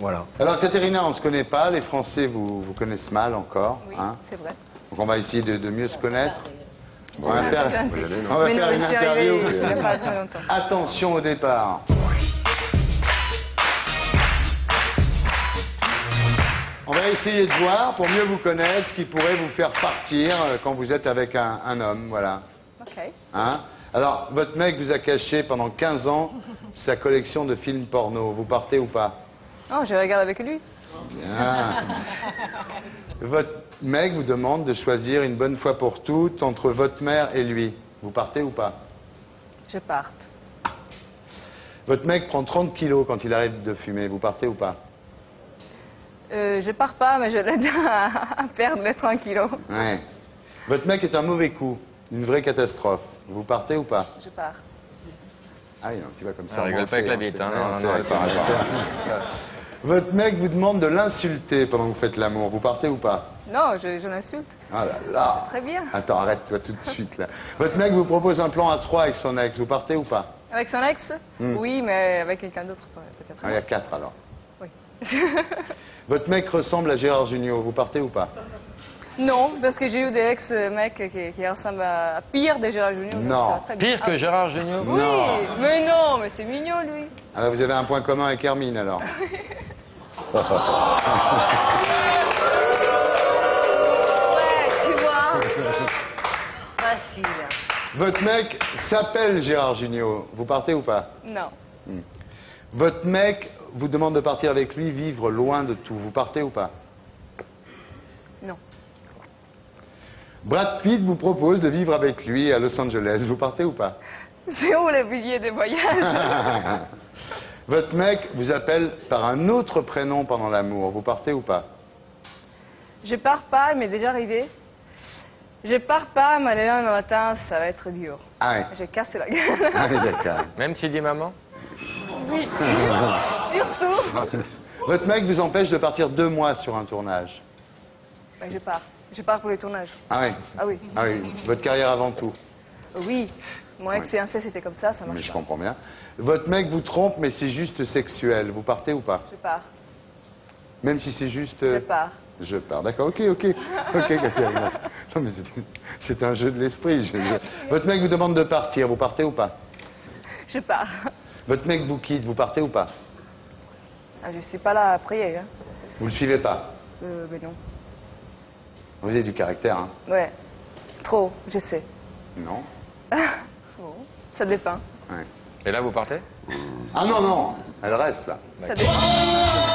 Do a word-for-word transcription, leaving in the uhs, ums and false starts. Voilà. Alors, Caterina, on ne se connaît pas. Les Français vous, vous connaissent mal encore. Oui, hein, c'est vrai. Donc, on va essayer de, de mieux se connaître. Bon, on va faire, on va faire une interview. Attention au départ. On va essayer de voir, pour mieux vous connaître, ce qui pourrait vous faire partir quand vous êtes avec un, un homme, voilà. Ok. Hein? Alors, votre mec vous a caché pendant quinze ans sa collection de films porno. Vous partez ou pas? Oh, je regarde avec lui. Bien. Votre mec vous demande de choisir une bonne fois pour toutes entre votre mère et lui. Vous partez ou pas? Je parte. Votre mec prend trente kilos quand il arrive de fumer. Vous partez ou pas? Euh, je pars pas, mais je l'aide à, à perdre les trente kilos. Ouais. Votre mec est un mauvais coup, une vraie catastrophe. Vous partez ou pas? Je pars. Ah non, tu vas comme ça. On rigole pas avec la bite, hein. Votre mec vous demande de l'insulter pendant que vous faites l'amour. Vous partez ou pas? Non, je, je l'insulte. Ah là là. Très bien. Attends, arrête-toi tout de suite, là. Votre mec vous propose un plan à trois avec son ex. Vous partez ou pas? Avec son ex? hmm. Oui, mais avec quelqu'un d'autre, peut-être. Ah, il y a quatre, alors. Oui. Votre mec ressemble à Gérard Jugnot. Vous partez ou pas? Non, parce que j'ai eu des ex-mecs qui, qui ressemblent à, à pire de Gérard Jugnot. Non. Pire que Gérard Jugnot? Oui, non. mais non, mais c'est mignon, lui. Alors, vous avez un point commun avec Hermine, alors. ouais, tu vois. Facile. Votre mec s'appelle Gérard Jugnot. Vous partez ou pas? Non. Hmm. Votre mec vous demande de partir avec lui, vivre loin de tout. Vous partez ou pas? Non. Brad Pitt vous propose de vivre avec lui à Los Angeles. Vous partez ou pas? C'est où le billet de voyage? Votre mec vous appelle par un autre prénom pendant l'amour. Vous partez ou pas? Je pars pas, mais déjà arrivé. Je pars pas, mais le lendemain matin, ça va être dur. Ah ouais. Je casse la gueule. Ah oui, d'accord. Même s'il dit maman? Oui. Surtout. Votre mec vous empêche de partir deux mois sur un tournage. Ben, je pars. Je pars pour les tournages. Ah oui. Ah oui. Ah oui. Votre carrière avant tout. Oui. Mon ex-fiancé, c'était comme ça, ça marche. Mais je pas. comprends bien. Votre mec vous trompe, mais c'est juste sexuel. Vous partez ou pas? Je pars. Même si c'est juste... Je pars. Je pars. D'accord. Ok, ok. Ok, Caterina. Non, mais c'est un jeu de l'esprit. Votre mec vous demande de partir. Vous partez ou pas? Je pars. Votre mec vous quitte. Vous partez ou pas? Ah, je ne suis pas là à prier. Hein. Vous ne le suivez pas? Euh, mais non. Vous avez du caractère, hein? Ouais. Trop, je sais. Non. Bon, ça dépend. Ouais. Et là, vous partez? Ah non, non, elle reste là. Ça dépend.